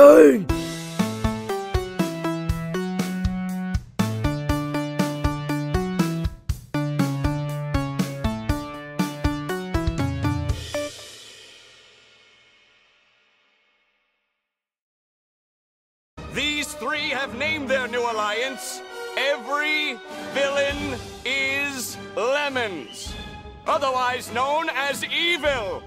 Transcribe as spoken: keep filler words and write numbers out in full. lagoon! These three have named their new alliance. Every villain is Lemons, otherwise known as Evil.